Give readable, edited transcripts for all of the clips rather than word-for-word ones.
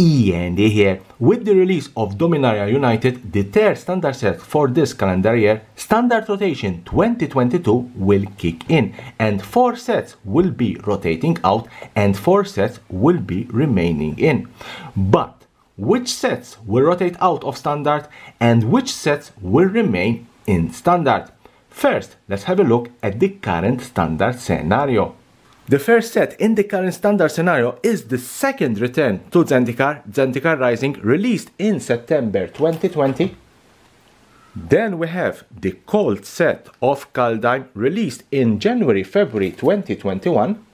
E.N.D. here. With the release of Dominaria United, the third standard set for this calendar year, Standard Rotation 2022 will kick in, and 4 sets will be rotating out and 4 sets will be remaining in. But which sets will rotate out of Standard and which sets will remain in Standard? First, let's have a look at the current Standard scenario. The first set in the current Standard scenario is the second return to Zendikar Rising, released in September 2020. Then we have the Cold set of Kaldheim, released in January-February 2021.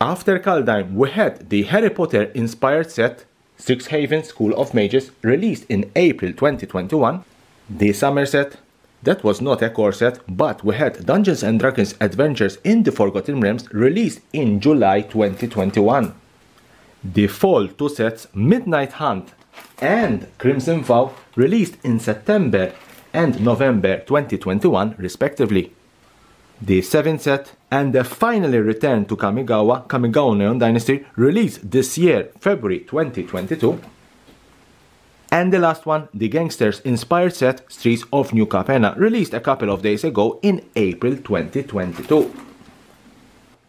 After Kaldheim, we had the Harry Potter inspired set, Strixhaven School of Mages, released in April 2021. The Summer set, that was not a core set, but we had Dungeons & Dragons Adventures in the Forgotten Realms, released in July 2021. The Fall 2 sets, Midnight Hunt and Crimson Vow, released in September and November 2021 respectively. The 7th set and the finally return to Kamigawa Neon Dynasty, released this year, February 2022. And the last one, the Gangsters inspired set, Streets of New Capenna, released a couple of days ago in April 2022.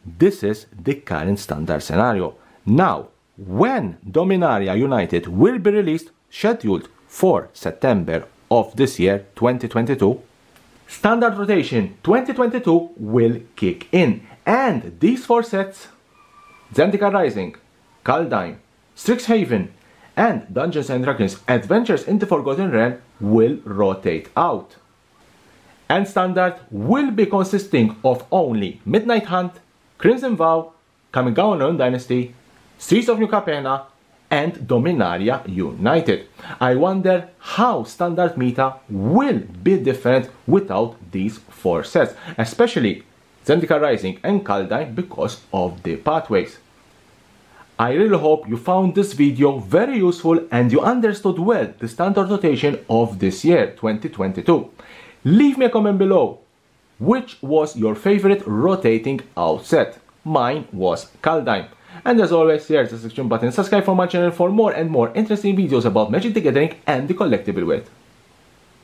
This is the current Standard scenario. Now, when Dominaria United will be released, scheduled for September of this year, 2022, Standard Rotation 2022 will kick in, and these 4 sets, Zendikar Rising, Kaldheim, Strixhaven, and Dungeons & Dragons Adventures in the Forgotten Realm, will rotate out. And Standard will be consisting of only Midnight Hunt, Crimson Vow, Kamigawa Neon Dynasty, Streets of New Capenna, and Dominaria United. I wonder how Standard meta will be different without these 4 sets, especially Zendikar Rising and Kaldheim, because of the pathways. I really hope you found this video very useful and you understood well the standard rotation of this year, 2022. Leave me a comment below, which was your favorite rotating out set? Mine was Kaldheim. And as always, share the subscription button, subscribe for my channel for more and more interesting videos about Magic the Gathering and the collectible world.